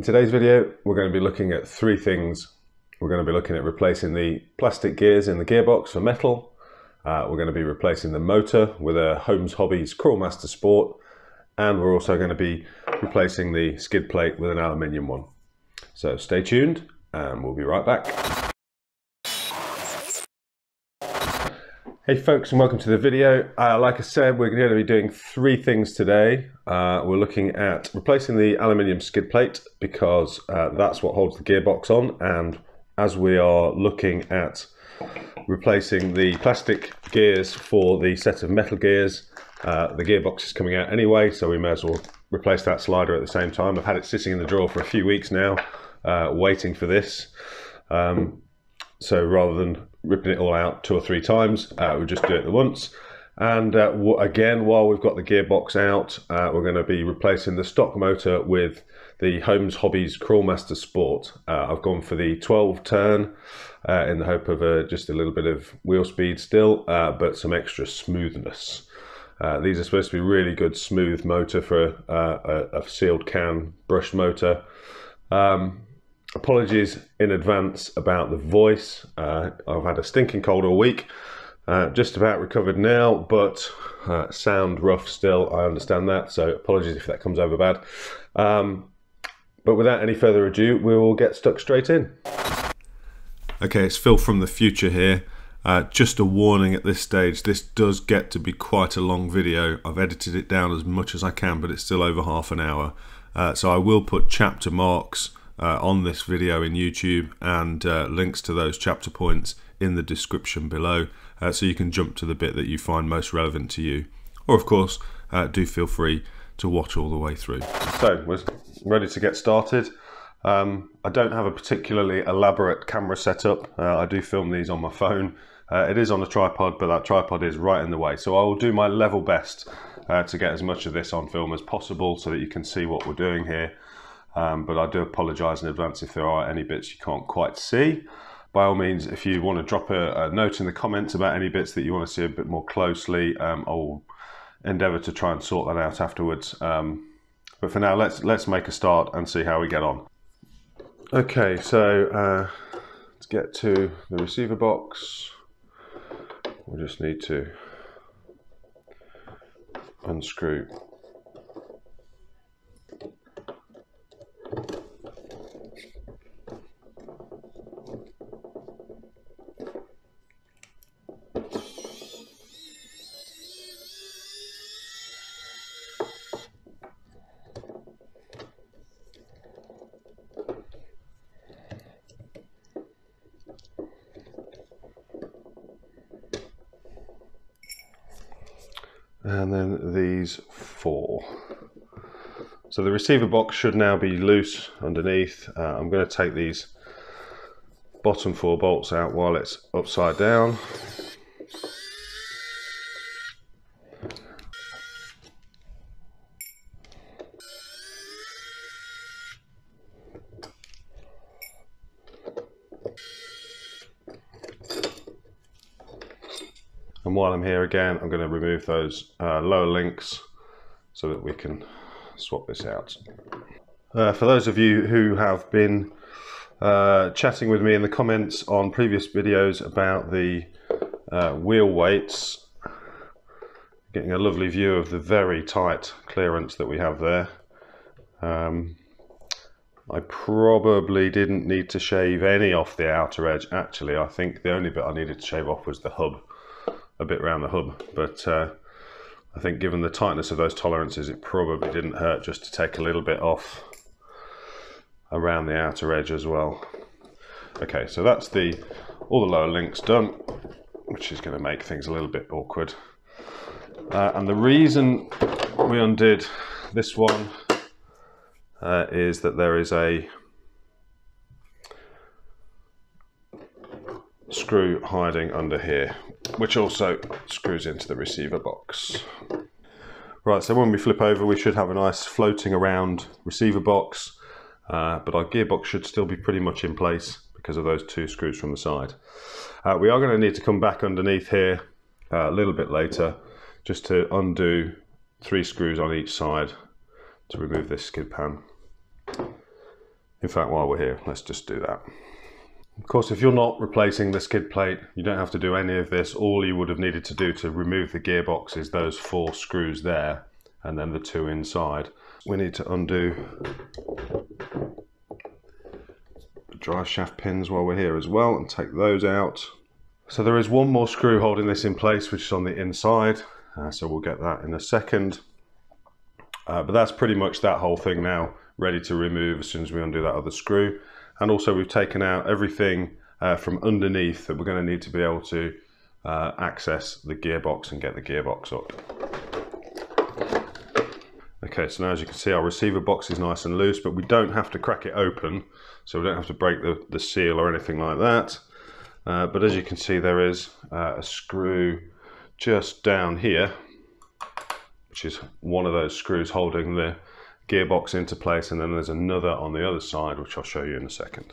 In today's video, we're going to be looking at three things. We're going to be looking at replacing the plastic gears in the gearbox for metal. We're going to be replacing the motor with a Holmes Hobbies Crawlmaster Sport. And we're also going to be replacing the skid plate with an aluminium one. So stay tuned and we'll be right back. Hey folks, and welcome to the video. Like I said, we're going to be doing three things today. We're looking at replacing the aluminium skid plate because that's what holds the gearbox on, and as we are looking at replacing the plastic gears for the set of metal gears, the gearbox is coming out anyway, so we may as well replace that slider at the same time. I've had it sitting in the drawer for a few weeks now, waiting for this. So rather than ripping it all out two or three times, we'll just do it at once. And again, while we've got the gearbox out, we're going to be replacing the stock motor with the Holmes Hobbies Crawlmaster Sport. I've gone for the 12 turn in the hope of just a little bit of wheel speed still, but some extra smoothness. These are supposed to be really good smooth motor for a sealed can brush motor. Apologies in advance about the voice. I've had a stinking cold all week. Just about recovered now, but sound rough still, I understand that, so apologies if that comes over bad. But without any further ado, we will get stuck straight in. Okay, it's Phil from the future here. Just a warning at this stage, this does get to be quite a long video. I've edited it down as much as I can, but it's still over half an hour. So I will put chapter marks on this video in YouTube, and links to those chapter points in the description below, so you can jump to the bit that you find most relevant to you, or of course do feel free to watch all the way through. So we're ready to get started. I don't have a particularly elaborate camera setup. I do film these on my phone. It is on a tripod, but that tripod is right in the way, so I will do my level best to get as much of this on film as possible so that you can see what we're doing here. But I do apologise in advance if there are any bits you can't quite see. By all means, if you want to drop a note in the comments about any bits that you want to see a bit more closely, I'll endeavour to try and sort that out afterwards. But for now, let's make a start and see how we get on. Okay, so let's get to the receiver box. We just need to unscrew and then these four. So the receiver box should now be loose underneath. I'm going to take these bottom four bolts out while it's upside down. And while I'm here again, I'm going to remove those lower links so that we can swap this out. For those of you who have been chatting with me in the comments on previous videos about the wheel weights, getting a lovely view of the very tight clearance that we have there. I probably didn't need to shave any off the outer edge. Actually, I think the only bit I needed to shave off was the hub, a bit around the hub, but I think given the tightness of those tolerances, it probably didn't hurt just to take a little bit off around the outer edge as well. Okay, so that's all the lower links done, which is going to make things a little bit awkward. And the reason we undid this one is that there is a screw hiding under here, which also screws into the receiver box. Right, so when we flip over, we should have a nice floating around receiver box, but our gearbox should still be pretty much in place because of those two screws from the side. We are going to need to come back underneath here a little bit later just to undo three screws on each side to remove this skid pan. In fact, while we're here, let's just do that. Of course, if you're not replacing the skid plate, you don't have to do any of this. All you would have needed to do to remove the gearbox is those 4 screws there, and then the 2 inside. We need to undo the drive shaft pins while we're here as well and take those out. So there is one more screw holding this in place, which is on the inside. So we'll get that in a second. But that's pretty much that whole thing now, ready to remove as soon as we undo that other screw. And also we've taken out everything from underneath that we're going to need to be able to access the gearbox and get the gearbox up. Okay, so now as you can see, our receiver box is nice and loose, but we don't have to crack it open. So we don't have to break the seal or anything like that. But as you can see, there is a screw just down here, which is one of those screws holding the gearbox into place, and then there's another on the other side, which I'll show you in a second.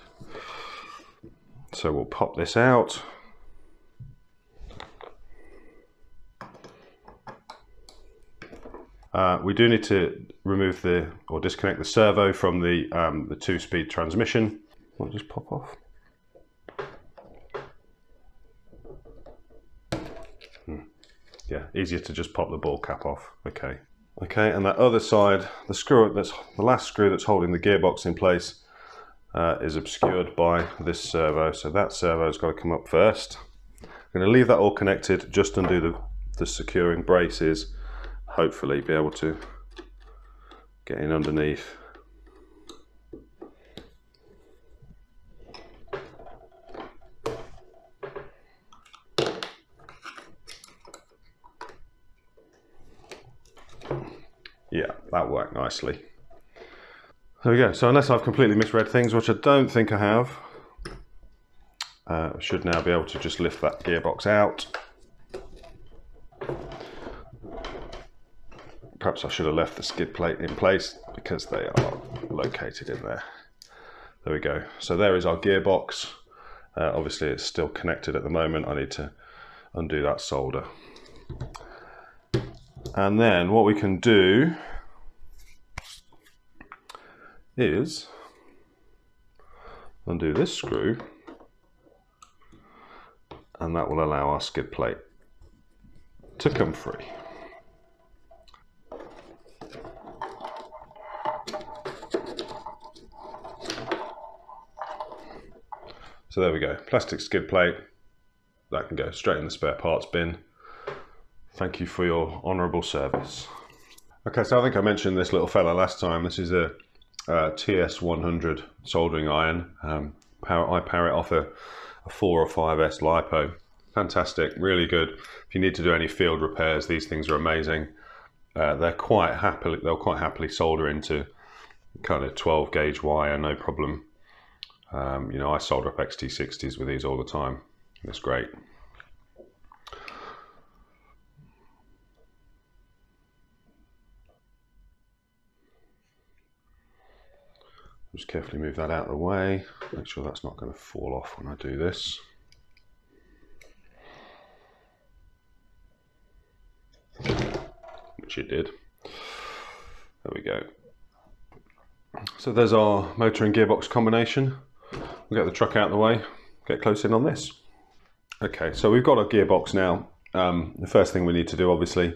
So we'll pop this out. We do need to remove or disconnect the servo from the 2-speed transmission. I'll just pop off. Yeah, easier to just pop the ball cap off. Okay. Okay, and that other side, the last screw that's holding the gearbox in place is obscured by this servo, so that servo's got to come up first. I'm going to leave that all connected, just undo the securing braces, hopefully be able to get in underneath. Yeah, that worked nicely. There we go. So unless I've completely misread things, which I don't think I have, I should now be able to just lift that gearbox out. Perhaps I should have left the skid plate in place because they are located in there. There we go. So there is our gearbox. Obviously it's still connected at the moment. I need to undo that solder. And then what we can do is undo this screw, and that will allow our skid plate to come free. So there we go, plastic skid plate, that can go straight in the spare parts bin. Thank you for your honourable service. Okay, so I think I mentioned this little fella last time. This is a TS100 soldering iron. I power it off a 4 or 5S LiPo. Fantastic, really good. If you need to do any field repairs, these things are amazing. They'll quite happily solder into kind of 12 gauge wire, no problem. You know, I solder up XT60s with these all the time. It's great. Just carefully move that out of the way, make sure that's not going to fall off when I do this. Which it did. There we go. So there's our motor and gearbox combination. We'll get the truck out of the way, get close in on this. Okay, so we've got our gearbox now. The first thing we need to do, obviously,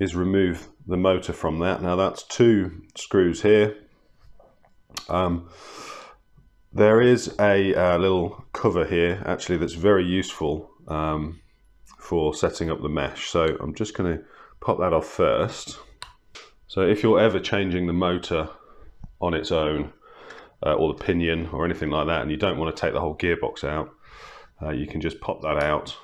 is remove the motor from that. Now that's 2 screws here. There is a little cover here actually that's very useful for setting up the mesh, so I'm just going to pop that off first. So if you're ever changing the motor on its own or the pinion or anything like that, and you don't want to take the whole gearbox out, you can just pop that out,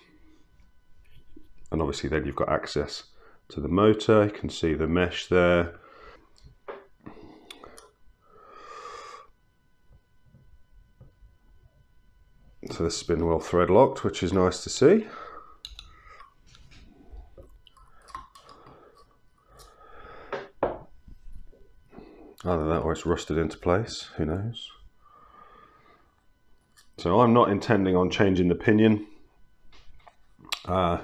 and obviously then you've got access to the motor. You can see the mesh there. So this has been well thread locked, which is nice to see. Either that or it's rusted into place, who knows. So I'm not intending on changing the pinion. So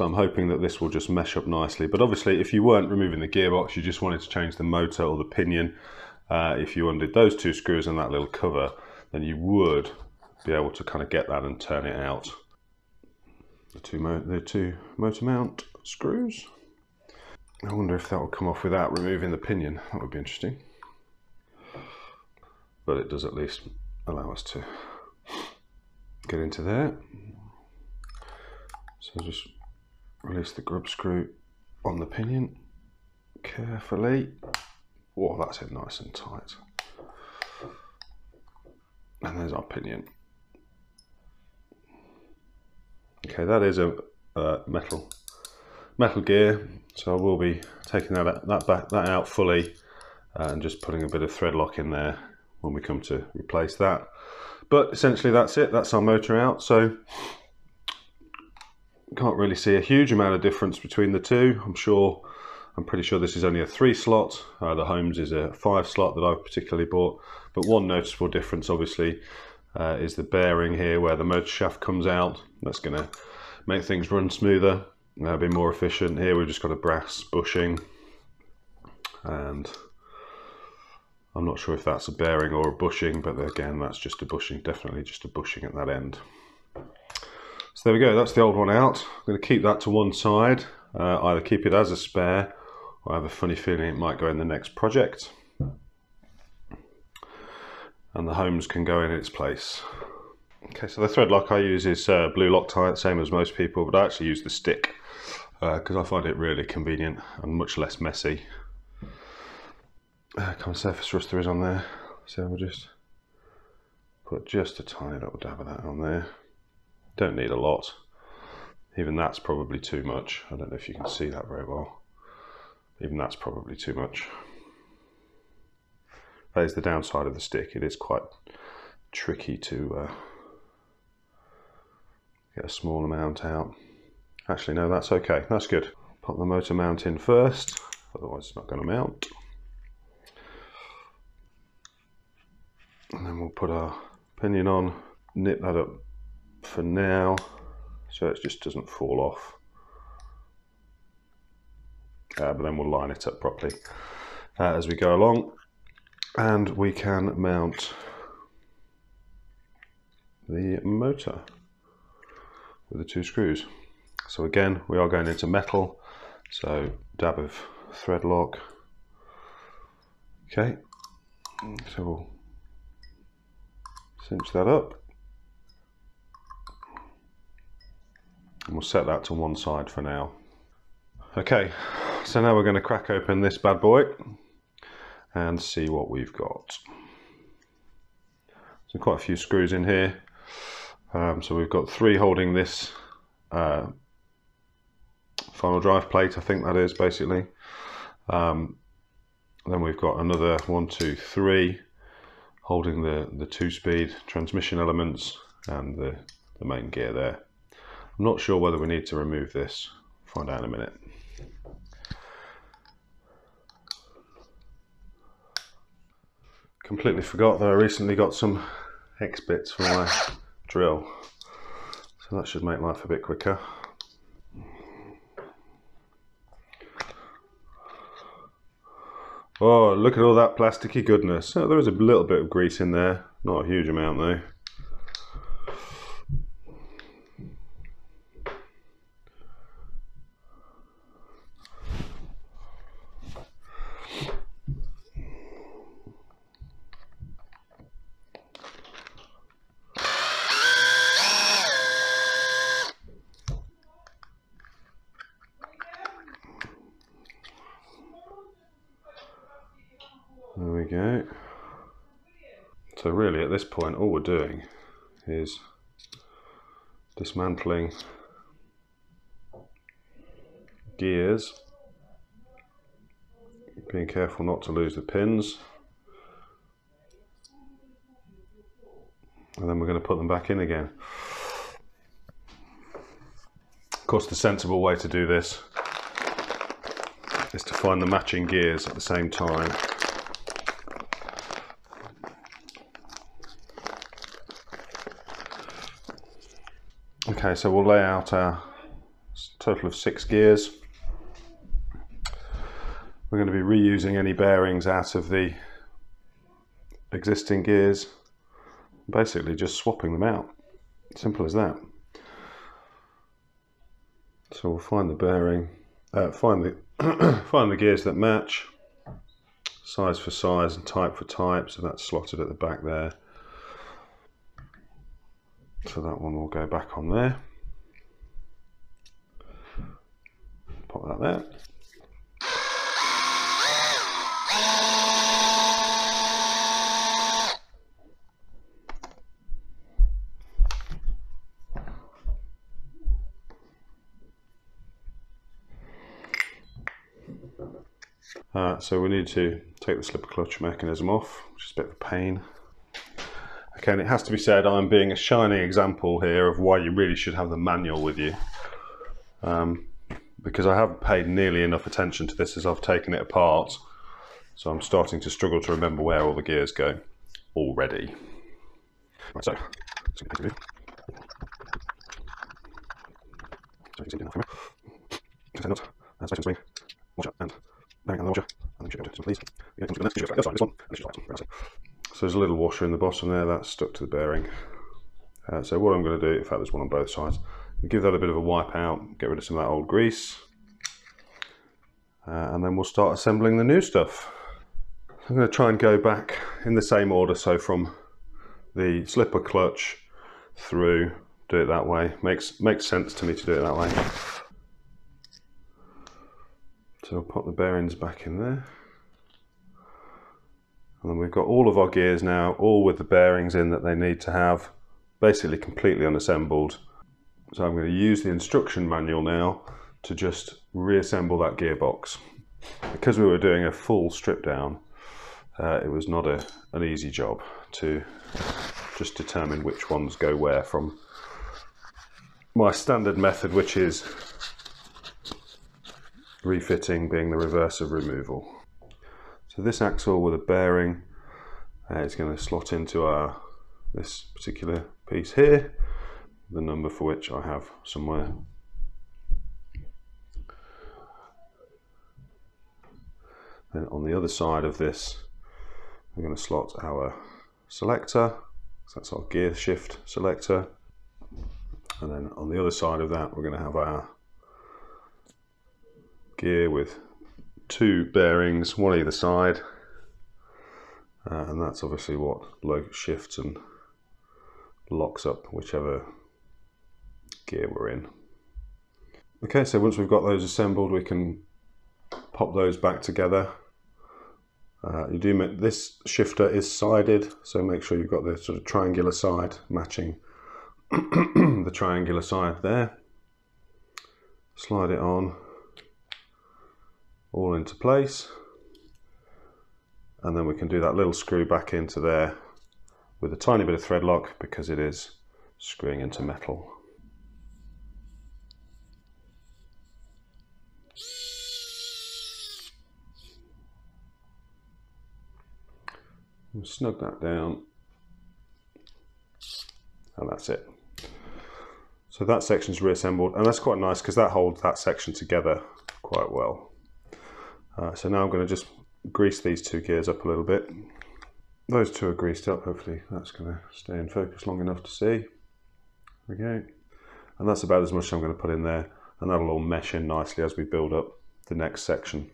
I'm hoping that this will just mesh up nicely. But obviously if you weren't removing the gearbox, you just wanted to change the motor or the pinion, If you undid those two screws and that little cover, then you would be able to kind of get that and turn it out. The two motor mount screws. I wonder if that will come off without removing the pinion. That would be interesting. But it does at least allow us to get into there. So just release the grub screw on the pinion carefully. Whoa, that's it nice and tight. And there's our pinion. Okay, that is a metal gear, so I will be taking that out fully and just putting a bit of thread lock in there when we come to replace that. But essentially that's it, that's our motor out. So can't really see a huge amount of difference between the two. I'm pretty sure this is only a 3 slot. The Holmes is a 5 slot that I've particularly bought. But one noticeable difference obviously is the bearing here where the motor shaft comes out. That's going to make things run smoother, be more efficient. Here we've just got a brass bushing, and I'm not sure if that's a bearing or a bushing, but again that's just a bushing, definitely just a bushing at that end. So there we go, that's the old one out. I'm going to keep that to one side, either keep it as a spare, or I have a funny feeling it might go in the next project. And the Holmes can go in its place. Okay, so the thread lock I use is blue Loctite, same as most people, but I actually use the stick because I find it really convenient and much less messy. Kind of surface rust there is on there, so we'll just put just a tiny little dab of that on there. Don't need a lot. Even that's probably too much. I don't know if you can see that very well. Even that's probably too much. That is the downside of the stick. It is quite tricky to get a small amount out. Actually, no, that's okay. That's good. Pop the motor mount in first, otherwise it's not going to mount. And then we'll put our pinion on, nip that up for now so it just doesn't fall off, but then we'll line it up properly as we go along, and we can mount the motor with the 2 screws. So again, we are going into metal, so dab of thread lock. Okay, so we'll cinch that up. And we'll set that to one side for now. Okay, so now we're going to crack open this bad boy and see what we've got. So quite a few screws in here. So we've got 3 holding this final drive plate, I think that is basically. Then we've got another 1, 2, 3 holding the 2-speed transmission elements and the main gear there. I'm not sure whether we need to remove this. Find out in a minute. Completely forgot that I recently got some hex bits for my drill, so that should make life a bit quicker. Oh, look at all that plasticky goodness. Oh, there is a little bit of grease in there, not a huge amount though. There we go. So really at this point all we're doing is dismantling gears, being careful not to lose the pins, and then we're going to put them back in again. Of course, the sensible way to do this is to find the matching gears at the same time. Okay, so we'll lay out our total of 6 gears. We're going to be reusing any bearings out of the existing gears, basically just swapping them out. Simple as that. So we'll find the bearing, find the gears that match, size for size and type for type. So that's slotted at the back there. So that one will go back on there. Pop that there. So we need to take the slipper clutch mechanism off, which is a bit of a pain. Okay, and it has to be said, I'm being a shining example here of why you really should have the manual with you. Because I haven't paid nearly enough attention to this as I've taken it apart. So I'm starting to struggle to remember where all the gears go already. Right, so, so there's a little washer in the bottom there that's stuck to the bearing. So what I'm going to do, in fact there's one on both sides, give that a bit of a wipe out, get rid of some of that old grease, and then we'll start assembling the new stuff. I'm going to try and go back in the same order, so from the slipper clutch through, do it that way. Makes sense to me to do it that way. So I'll pop the bearings back in there. And then we've got all of our gears now, all with the bearings in that they need to have, basically completely unassembled. So I'm going to use the instruction manual now to just reassemble that gearbox. Because we were doing a full strip down, it was not an easy job to just determine which ones go where from my standard method, which is refitting being the reverse of removal. So this axle with a bearing is going to slot into this particular piece here, the number for which I have somewhere. And on the other side of this, we're going to slot our selector, so that's our gear shift selector. And then on the other side of that, we're going to have our gear with two bearings, one either side, and that's obviously what shifts and locks up whichever gear we're in. Okay, so once we've got those assembled, we can pop those back together. This shifter is sided, so make sure you've got the sort of triangular side matching the triangular side there. Slide it on. All into place, and then we can do that little screw back into there with a tiny bit of thread lock because it is screwing into metal. We'll snug that down, and that's it. So that section's reassembled, and that's quite nice because that holds that section together quite well. So now I'm going to just grease these two gears up a little bit. Those two are greased up, hopefully that's going to stay in focus long enough to see. Okay, and that's about as much as I'm going to put in there, and that'll all mesh in nicely as we build up the next section.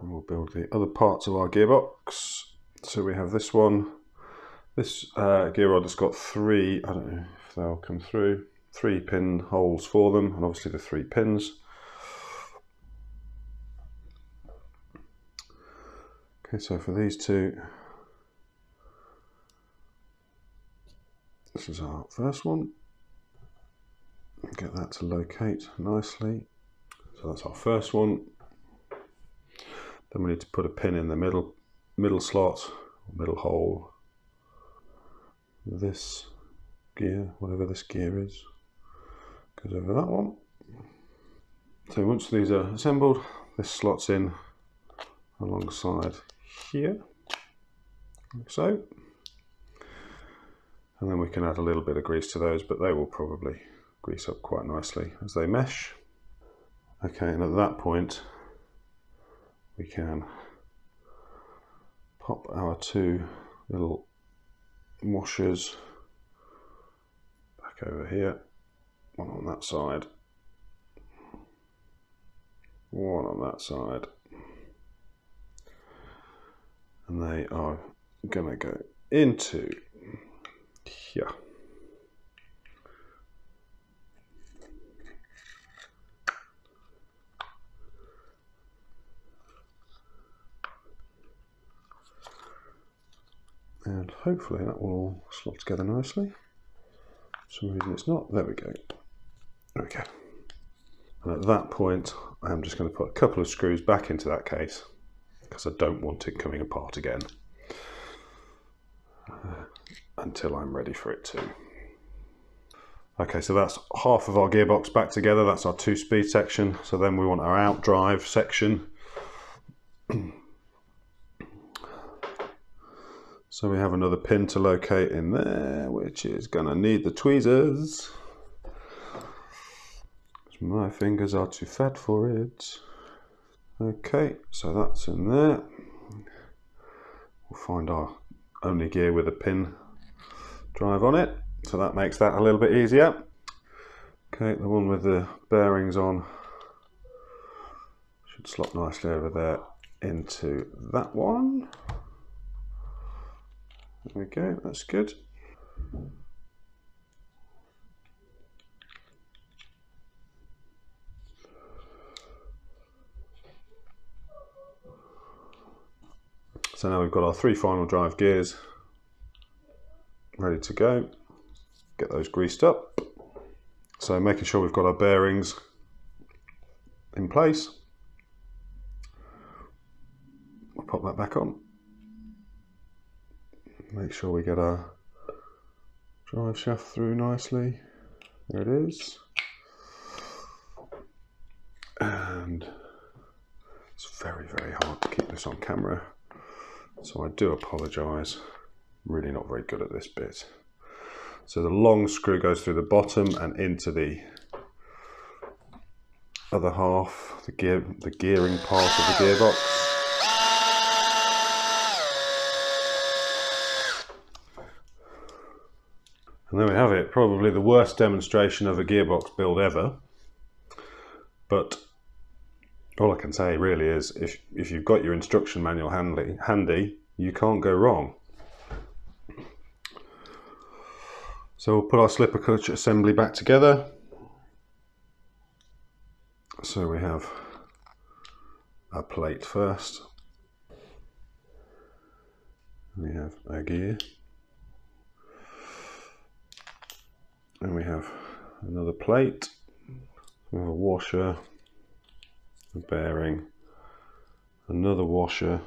And we'll build the other parts of our gearbox. So we have this one. This gear rod has got three, I don't know if they'll come through, three pin holes for them, and obviously the three pins. Okay, so for these two, this is our first one. Get that to locate nicely. So that's our first one. Then we need to put a pin in the middle slot, middle hole. This gear, whatever this gear is, goes over that one. So once these are assembled, this slots in alongside here, like so, and then we can add a little bit of grease to those, but they will probably grease up quite nicely as they mesh. Okay, and at that point we can pop our two little washers back over here, one on that side, one on that side, and they are gonna go into here. And hopefully that will all slot together nicely. For some reason it's not. There we go. There we go. And at that point, I'm just going to put a couple of screws back into that case because I don't want it coming apart again until I'm ready for it to. Okay, so that's half of our gearbox back together. That's our two-speed section. So then we want our outdrive section. So we have another pin to locate in there, which is gonna need the tweezers. My fingers are too fat for it. Okay, so that's in there. We'll find our only gear with a pin drive on it. So that makes that a little bit easier. Okay, the one with the bearings on should slot nicely over there into that one. There we go, that's good. So now we've got our three final drive gears ready to go. Get those greased up. So making sure we've got our bearings in place. We'll pop that back on. Make sure we get our drive shaft through nicely. There it is. And it's very, very hard to keep this on camera, so I do apologise. Really not very good at this bit. So the long screw goes through the bottom and into the other half, the gearing part of the gearbox. And there we have it, probably the worst demonstration of a gearbox build ever. But all I can say really is, if you've got your instruction manual handy, you can't go wrong. So we'll put our slipper clutch assembly back together. So we have a plate first. We have a gear. And we have another plate, we have a washer, a bearing, another washer,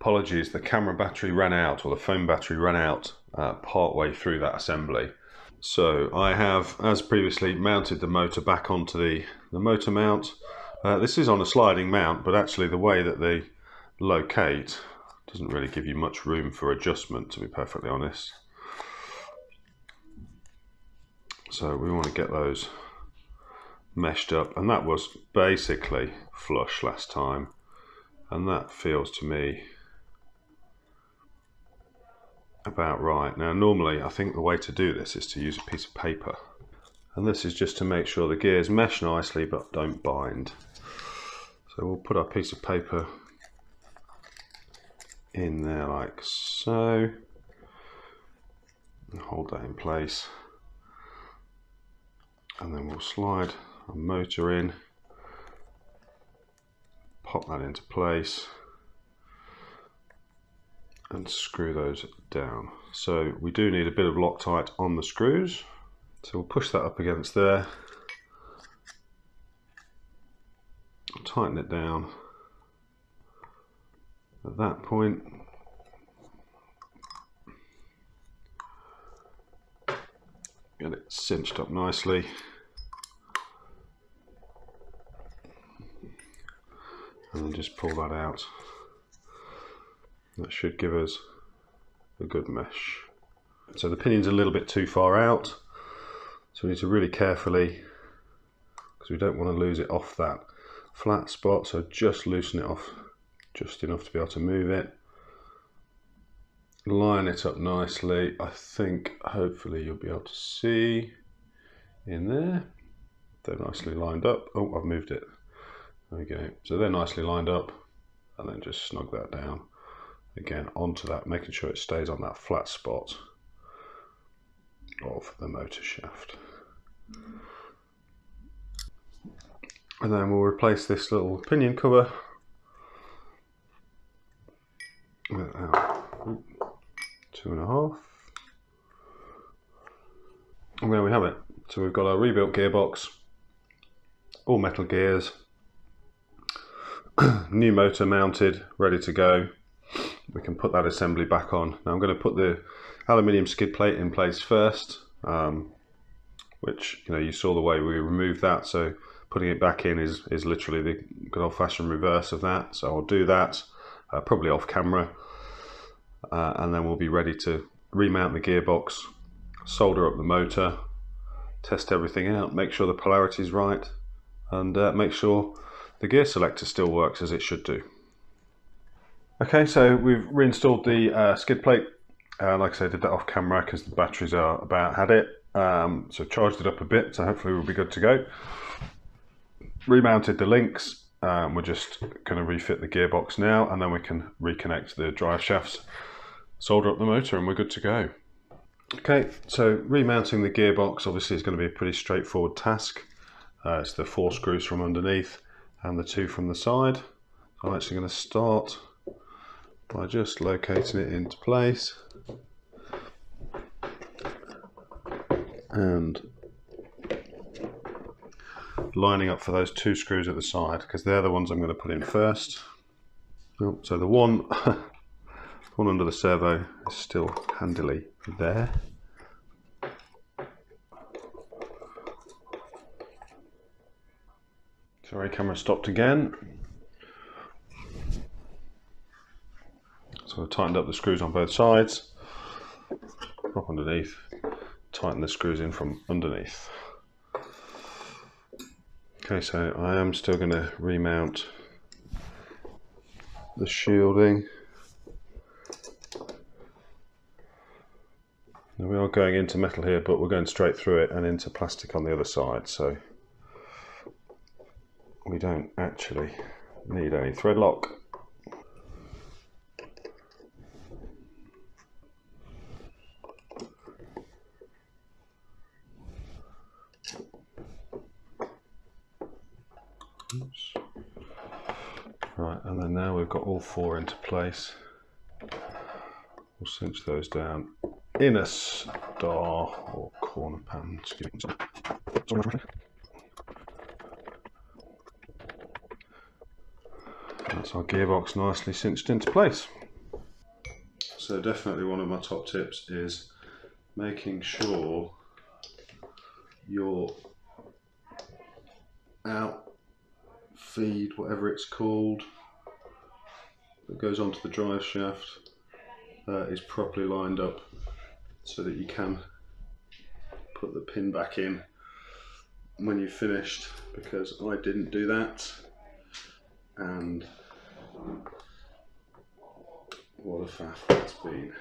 apologies, the camera battery ran out, or the phone battery ran out partway through that assembly. So I have, as previously, mounted the motor back onto the motor mount. This is on a sliding mount, but actually the way that they locate doesn't really give you much room for adjustment, to be perfectly honest. So we want to get those meshed up, and that was basically flush last time, and that feels to me about right. Now normally I think the way to do this is to use a piece of paper, and this is just to make sure the gears mesh nicely but don't bind. So we'll put our piece of paper in there like so, and hold that in place, and then we'll slide our motor in, pop that into place, and screw those down. So we do need a bit of Loctite on the screws. So we'll push that up against there, tighten it down. At that point, get it cinched up nicely. And then just pull that out. That should give us a good mesh. So the pinion's a little bit too far out. So we need to really carefully, because we don't want to lose it off that flat spot, so just loosen it off just enough to be able to move it. Line it up nicely. I think hopefully you'll be able to see in there. They're nicely lined up. Oh, I've moved it. There we go. So they're nicely lined up, and then just snug that down again onto that, making sure it stays on that flat spot of the motor shaft. And then we'll replace this little pinion cover with our 2.5. And there we have it. So we've got our rebuilt gearbox, all metal gears, new motor mounted, ready to go. We can put that assembly back on. Now I'm going to put the aluminium skid plate in place first, which, you know, you saw the way we removed that, so putting it back in is literally the good old-fashioned reverse of that. So I'll do that probably off camera, and then we'll be ready to remount the gearbox, solder up the motor, test everything out, make sure the polarity is right, and make sure the gear selector still works as it should do. Okay, so we've reinstalled the skid plate. Like I said, I did that off camera because the batteries are about had it, so charged it up a bit, so hopefully we'll be good to go. Remounted the links, we're just going to refit the gearbox now, and then we can reconnect the drive shafts, solder up the motor, and we're good to go. Okay, so remounting the gearbox obviously is going to be a pretty straightforward task. It's the 4 screws from underneath and the 2 from the side. I'm actually going to start by just locating it into place and lining up for those 2 screws at the side, because they're the ones I'm going to put in first. Oh, so the one one under the servo is still handily there. Sorry, camera stopped again. So I've tightened up the screws on both sides, up underneath, tighten the screws in from underneath. Okay, so I am still going to remount the shielding. Now we are going into metal here, but we're going straight through it and into plastic on the other side, so we don't actually need any thread lock. Oops. Right, and then now we've got all 4 into place. We'll cinch those down in a star or corner pan. That's our gearbox nicely cinched into place. So definitely one of my top tips is making sure your out feed, whatever it's called, that goes onto the drive shaft is properly lined up so that you can put the pin back in when you've finished, because I didn't do that, and what a faff that's been.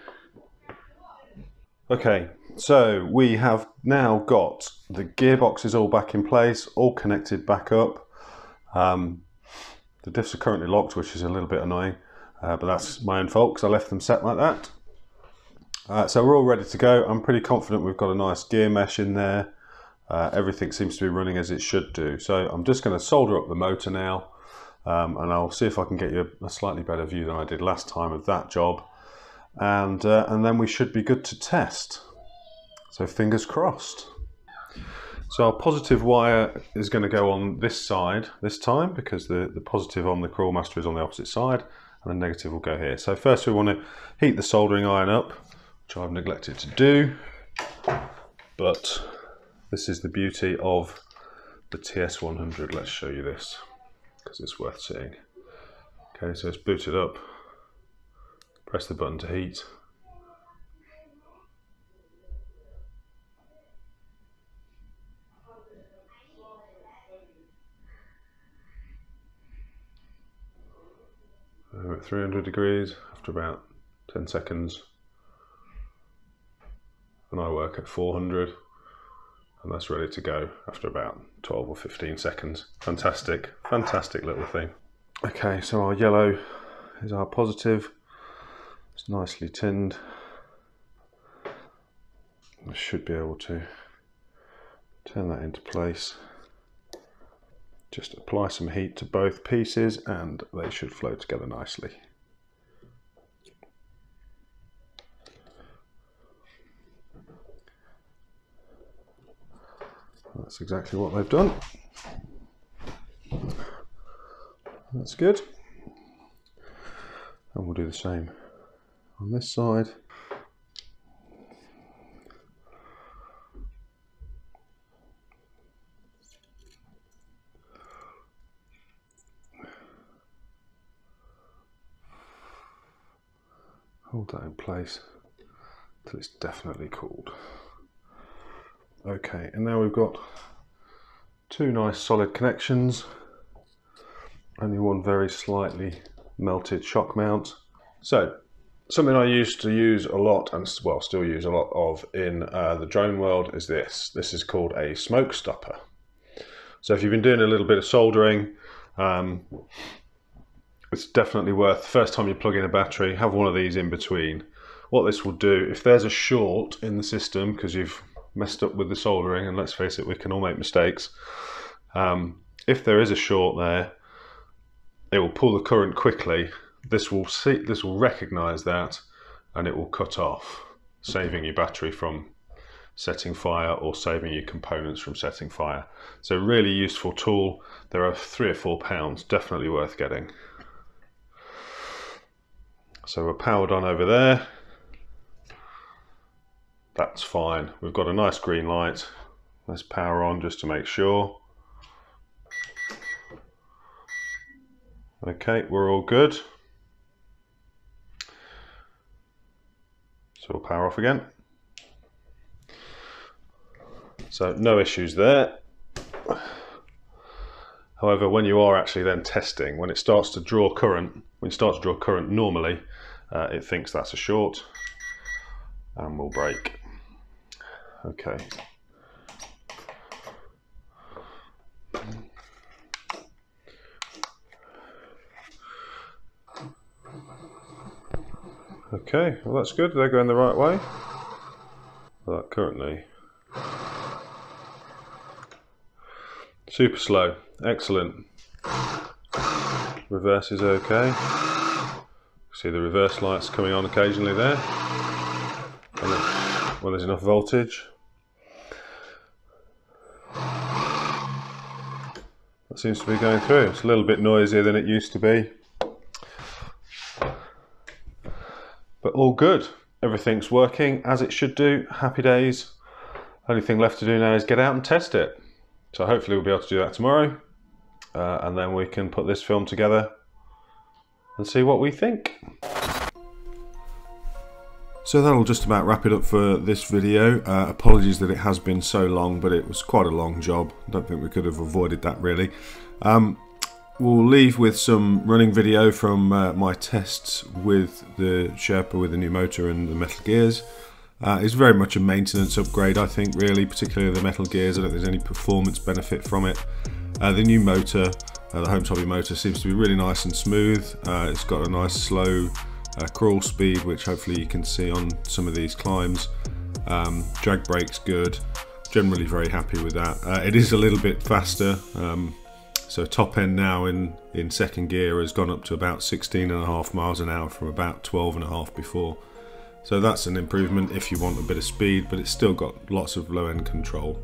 Okay, so we have now got the gearbox is all back in place, all connected back up. The diffs are currently locked, which is a little bit annoying, but that's my own fault because I left them set like that. So we're all ready to go. I'm pretty confident we've got a nice gear mesh in there. Everything seems to be running as it should do. So I'm just going to solder up the motor now, and I'll see if I can get you a slightly better view than I did last time of that job. And then we should be good to test. So fingers crossed. So our positive wire is going to go on this side this time, because the positive on the Crawlmaster is on the opposite side, and the negative will go here. So first we want to heat the soldering iron up, which I've neglected to do, but this is the beauty of the TS100. Let's show you this, because it's worth seeing. Okay, so it's booted up. Press the button to heat. We're at 300 degrees after about 10 seconds. And I work at 400, and that's ready to go after about 12 or 15 seconds. Fantastic, fantastic little thing. Okay, so our yellow is our positive. It's nicely tinned. I should be able to turn that into place. Just apply some heat to both pieces and they should flow together nicely. That's exactly what they've done. That's good. And we'll do the same on this side. Hold that in place until it's definitely cooled. Okay, and now we've got two nice solid connections. Only one very slightly melted shock mount. So, something I used to use a lot, and well, still use a lot of in the drone world is this. This is called a smoke stopper. So if you've been doing a little bit of soldering, it's definitely worth the first time you plug in a battery, have one of these in between. What this will do, if there's a short in the system because you've messed up with the soldering, and let's face it, we can all make mistakes. If there is a short there, it will pull the current quickly. This will recognize that, and it will cut off, saving your battery from setting fire or saving your components from setting fire. So really useful tool. There are £3 or £4, definitely worth getting. So we're powered on over there. That's fine. We've got a nice green light. Let's power on just to make sure. Okay, we're all good. So we'll power off again. So no issues there. However, when you are actually then testing, when it starts to draw current, normally it thinks that's a short and will break. Okay. Okay, well that's good, they're going the right way. But currently. Super slow, excellent. Reverse is okay. See the reverse lights coming on occasionally there. And then, well, there's enough voltage. That seems to be going through. It's a little bit noisier than it used to be. But all good. Everything's working as it should do. Happy days. Only thing left to do now is get out and test it. So hopefully we'll be able to do that tomorrow. And then we can put this film together and see what we think. So that'll just about wrap it up for this video. Apologies that it has been so long, but it was quite a long job. I don't think we could have avoided that really. We'll leave with some running video from my tests with the Sherpa with the new motor and the metal gears. It's very much a maintenance upgrade, I think, really, particularly the metal gears. I don't think there's any performance benefit from it. The new motor, the Holmes Hobby motor, seems to be really nice and smooth. It's got a nice slow crawl speed, which hopefully you can see on some of these climbs. Drag brake's good, generally very happy with that. It is a little bit faster, so top end now in second gear has gone up to about 16.5 miles an hour from about 12.5 before. So that's an improvement if you want a bit of speed, but it's still got lots of low end control.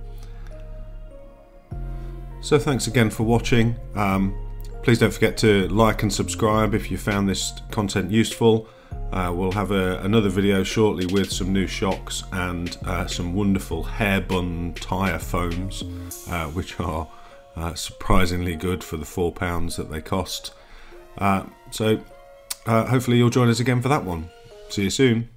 So thanks again for watching. Please don't forget to like and subscribe if you found this content useful. We'll have another video shortly with some new shocks and some wonderful hair bun tyre foams, which are surprisingly good for the £4 that they cost. So hopefully you'll join us again for that one. See you soon.